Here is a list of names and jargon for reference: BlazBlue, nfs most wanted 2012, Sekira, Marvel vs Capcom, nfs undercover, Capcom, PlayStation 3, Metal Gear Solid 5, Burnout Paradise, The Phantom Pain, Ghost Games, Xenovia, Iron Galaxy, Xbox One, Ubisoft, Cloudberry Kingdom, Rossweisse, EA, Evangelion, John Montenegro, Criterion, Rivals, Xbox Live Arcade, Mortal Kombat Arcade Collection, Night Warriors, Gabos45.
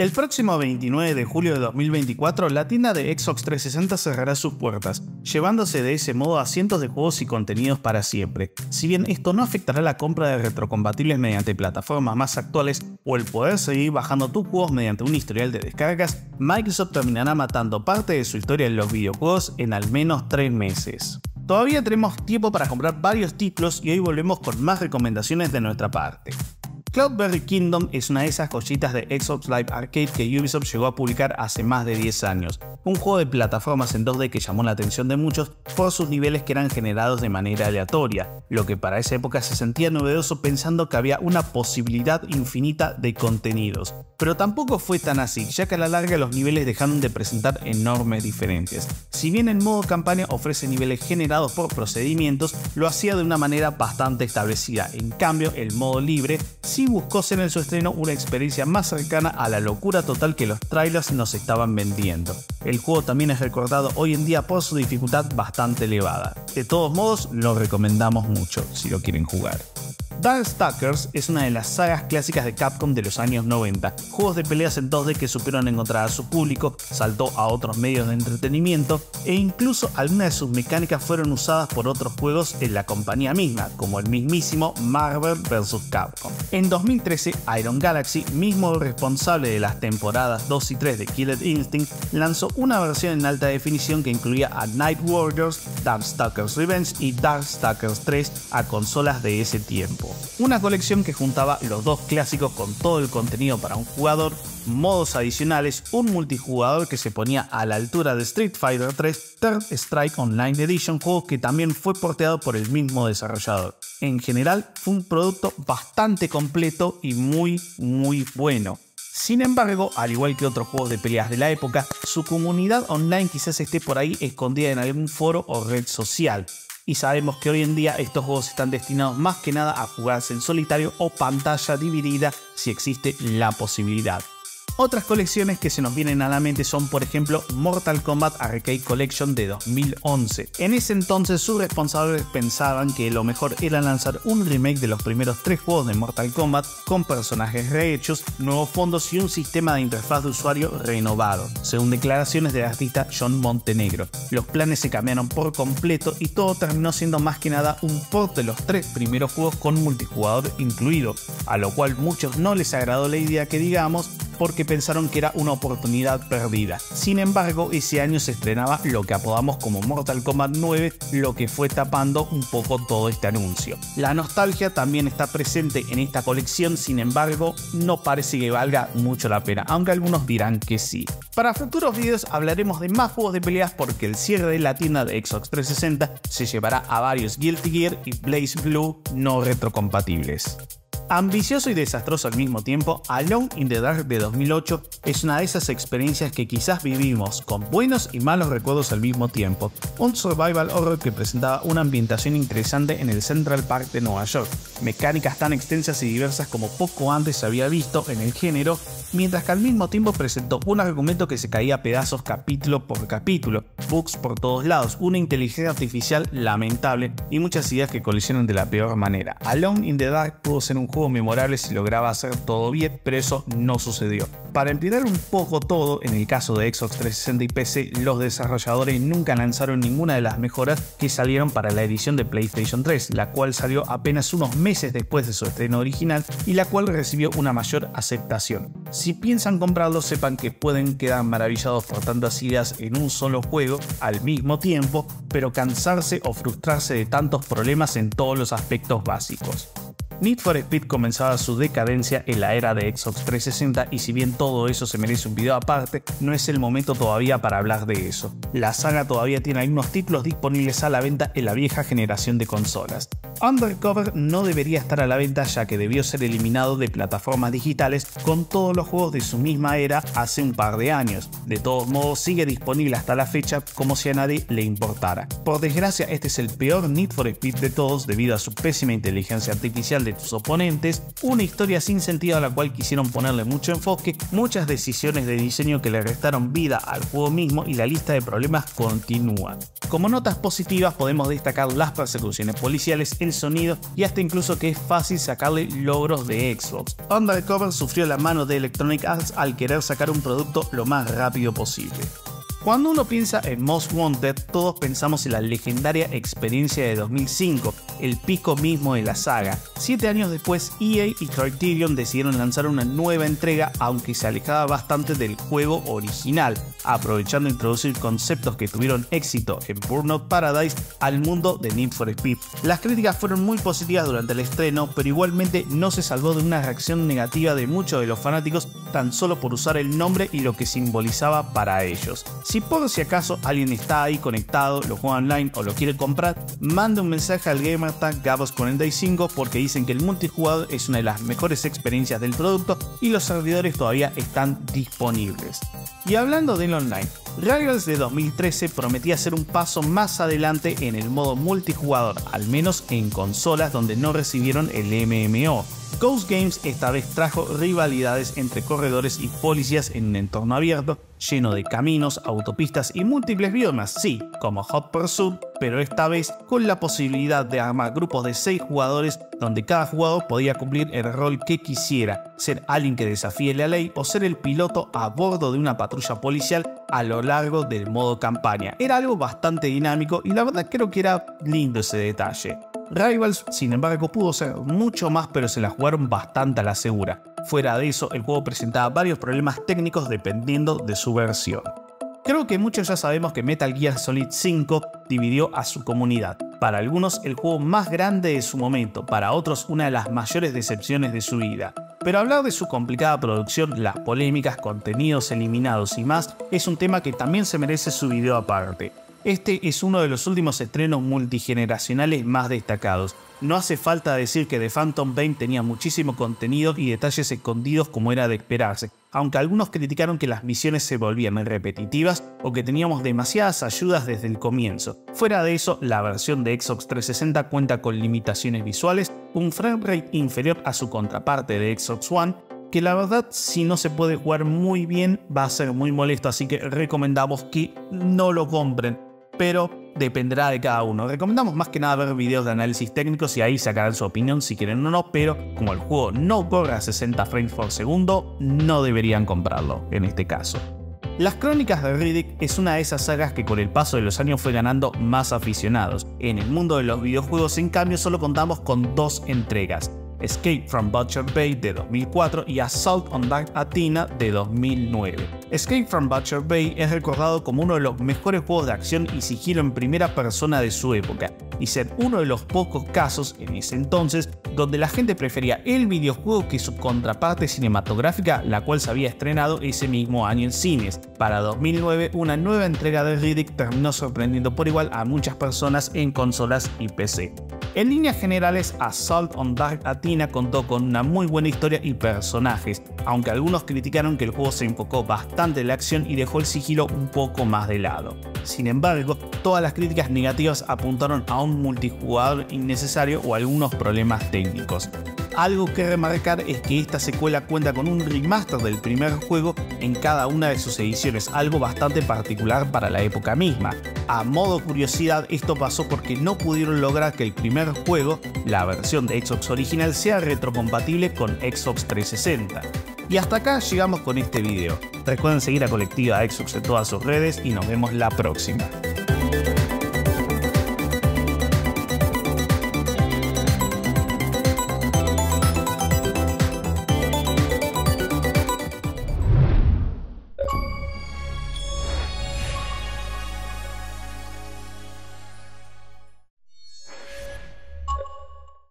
El próximo 29 de julio de 2024, la tienda de Xbox 360 cerrará sus puertas, llevándose de ese modo a cientos de juegos y contenidos para siempre. Si bien esto no afectará la compra de retrocompatibles mediante plataformas más actuales o el poder seguir bajando tus juegos mediante un historial de descargas, Microsoft terminará matando parte de su historia en los videojuegos en al menos 3 meses. Todavía tenemos tiempo para comprar varios títulos y hoy volvemos con más recomendaciones de nuestra parte. Cloudberry Kingdom es una de esas joyitas de Xbox Live Arcade que Ubisoft llegó a publicar hace más de 10 años, un juego de plataformas en 2D que llamó la atención de muchos por sus niveles que eran generados de manera aleatoria, lo que para esa época se sentía novedoso pensando que había una posibilidad infinita de contenidos. Pero tampoco fue tan así, ya que a la larga los niveles dejaron de presentar enormes diferencias. Si bien el modo campaña ofrece niveles generados por procedimientos, lo hacía de una manera bastante establecida. En cambio, el modo libre sí buscó ser en su estreno una experiencia más cercana a la locura total que los trailers nos estaban vendiendo. El juego también es recordado hoy en día por su dificultad bastante elevada. De todos modos, lo recomendamos mucho si lo quieren jugar. Darkstalkers es una de las sagas clásicas de Capcom de los años 90, juegos de peleas en 2D que supieron encontrar a su público, saltó a otros medios de entretenimiento e incluso algunas de sus mecánicas fueron usadas por otros juegos en la compañía misma, como el mismísimo Marvel vs Capcom. En 2013, Iron Galaxy, mismo responsable de las temporadas 2 y 3 de Killer Instinct, lanzó una versión en alta definición que incluía a Night Warriors, Darkstalkers Revenge y Darkstalkers 3 a consolas de ese tiempo. Una colección que juntaba los dos clásicos con todo el contenido para un jugador, modos adicionales, un multijugador que se ponía a la altura de Street Fighter 3, Third Strike Online Edition, juego que también fue porteado por el mismo desarrollador. En general, fue un producto bastante completo y muy bueno. Sin embargo, al igual que otros juegos de peleas de la época, su comunidad online quizás esté por ahí escondida en algún foro o red social. Y sabemos que hoy en día estos juegos están destinados más que nada a jugarse en solitario o pantalla dividida si existe la posibilidad. Otras colecciones que se nos vienen a la mente son, por ejemplo, Mortal Kombat Arcade Collection de 2011. En ese entonces sus responsables pensaban que lo mejor era lanzar un remake de los primeros 3 juegos de Mortal Kombat con personajes rehechos, nuevos fondos y un sistema de interfaz de usuario renovado, según declaraciones del artista John Montenegro. Los planes se cambiaron por completo y todo terminó siendo más que nada un port de los 3 primeros juegos con multijugador incluido, a lo cual muchos no les agradó la idea que digamos, porque pensaron que era una oportunidad perdida. Sin embargo, ese año se estrenaba lo que apodamos como Mortal Kombat 9, lo que fue tapando un poco todo este anuncio. La nostalgia también está presente en esta colección, sin embargo, no parece que valga mucho la pena, aunque algunos dirán que sí. Para futuros videos hablaremos de más juegos de peleas porque el cierre de la tienda de Xbox 360 se llevará a varios Guilty Gear y BlazBlue no retrocompatibles. Ambicioso y desastroso al mismo tiempo, Alone in the Dark de 2008 es una de esas experiencias que quizás vivimos, con buenos y malos recuerdos al mismo tiempo. Un survival horror que presentaba una ambientación interesante en el Central Park de Nueva York, mecánicas tan extensas y diversas como poco antes se había visto en el género, mientras que al mismo tiempo presentó un argumento que se caía a pedazos capítulo por capítulo, bugs por todos lados, una inteligencia artificial lamentable y muchas ideas que colisionan de la peor manera. Alone in the Dark pudo ser un juego memorable si lograba hacer todo bien, pero eso no sucedió. Para empeorar un poco todo, en el caso de Xbox 360 y PC, los desarrolladores nunca lanzaron ninguna de las mejoras que salieron para la edición de PlayStation 3, la cual salió apenas unos meses después de su estreno original y la cual recibió una mayor aceptación. Si piensan comprarlo, sepan que pueden quedar maravillados por tantas ideas en un solo juego al mismo tiempo, pero cansarse o frustrarse de tantos problemas en todos los aspectos básicos. Need for Speed comenzaba su decadencia en la era de Xbox 360 y si bien todo eso se merece un video aparte, no es el momento todavía para hablar de eso. La saga todavía tiene algunos títulos disponibles a la venta en la vieja generación de consolas. Undercover no debería estar a la venta ya que debió ser eliminado de plataformas digitales con todos los juegos de su misma era hace un par de años. De todos modos sigue disponible hasta la fecha como si a nadie le importara. Por desgracia este es el peor Need for Speed de todos debido a su pésima inteligencia artificial de sus oponentes, una historia sin sentido a la cual quisieron ponerle mucho enfoque, muchas decisiones de diseño que le restaron vida al juego mismo y la lista de problemas continúa. Como notas positivas podemos destacar las persecuciones policiales en el sonido y hasta incluso que es fácil sacarle logros de Xbox. Undercover sufrió la mano de Electronic Arts al querer sacar un producto lo más rápido posible. Cuando uno piensa en Most Wanted, todos pensamos en la legendaria experiencia de 2005, el pico mismo de la saga. 7 años después, EA y Criterion decidieron lanzar una nueva entrega, aunque se alejaba bastante del juego original, aprovechando introducir conceptos que tuvieron éxito en Burnout Paradise al mundo de Need for Speed. Las críticas fueron muy positivas durante el estreno, pero igualmente no se salvó de una reacción negativa de muchos de los fanáticos tan solo por usar el nombre y lo que simbolizaba para ellos. Si por si acaso alguien está ahí conectado, lo juega online o lo quiere comprar, mande un mensaje al gamertag Gabos45 porque dicen que el multijugador es una de las mejores experiencias del producto y los servidores todavía están disponibles. Y hablando del online, Rivals de 2013 prometía ser un paso más adelante en el modo multijugador, al menos en consolas donde no recibieron el MMO. Ghost Games esta vez trajo rivalidades entre corredores y policías en un entorno abierto, lleno de caminos, autopistas y múltiples biomas, sí, como Hot Pursuit, pero esta vez con la posibilidad de armar grupos de 6 jugadores donde cada jugador podía cumplir el rol que quisiera, ser alguien que desafíe la ley o ser el piloto a bordo de una patrulla policial a lo largo del modo campaña. Era algo bastante dinámico y la verdad creo que era lindo ese detalle. Rivals, sin embargo, pudo ser mucho más, pero se la jugaron bastante a la segura. Fuera de eso, el juego presentaba varios problemas técnicos dependiendo de su versión. Creo que muchos ya sabemos que Metal Gear Solid 5 dividió a su comunidad. Para algunos, el juego más grande de su momento, para otros, una de las mayores decepciones de su vida. Pero hablar de su complicada producción, las polémicas, contenidos eliminados y más, es un tema que también se merece su video aparte. Este es uno de los últimos estrenos multigeneracionales más destacados. No hace falta decir que The Phantom Pain tenía muchísimo contenido y detalles escondidos como era de esperarse, aunque algunos criticaron que las misiones se volvían repetitivas o que teníamos demasiadas ayudas desde el comienzo. Fuera de eso, la versión de Xbox 360 cuenta con limitaciones visuales, un frame rate inferior a su contraparte de Xbox One, que la verdad si no se puede jugar muy bien va a ser muy molesto, así que recomendamos que no lo compren. Pero dependerá de cada uno. Recomendamos más que nada ver videos de análisis técnicos y ahí sacarán su opinión si quieren o no, pero como el juego no corre a 60 frames por segundo, no deberían comprarlo en este caso. Las crónicas de Riddick es una de esas sagas que con el paso de los años fue ganando más aficionados. En el mundo de los videojuegos, en cambio, solo contamos con 2 entregas: Escape from Butcher Bay de 2004 y Assault on Dark Athena de 2009. Escape from Butcher Bay es recordado como uno de los mejores juegos de acción y sigilo en primera persona de su época, y ser uno de los pocos casos en ese entonces donde la gente prefería el videojuego que su contraparte cinematográfica, la cual se había estrenado ese mismo año en cines. Para 2009, una nueva entrega de Riddick terminó sorprendiendo por igual a muchas personas en consolas y PC. En líneas generales, Assault on Dark Athena contó con una muy buena historia y personajes, aunque algunos criticaron que el juego se enfocó bastante en la acción y dejó el sigilo un poco más de lado. Sin embargo, todas las críticas negativas apuntaron a un multijugador innecesario o algunos problemas técnicos. Algo que remarcar es que esta secuela cuenta con un remaster del primer juego en cada una de sus ediciones, algo bastante particular para la época misma. A modo curiosidad, esto pasó porque no pudieron lograr que el primer juego, la versión de Xbox original, sea retrocompatible con Xbox 360. Y hasta acá llegamos con este video. Recuerden seguir a Colectiva Xbox en todas sus redes y nos vemos la próxima.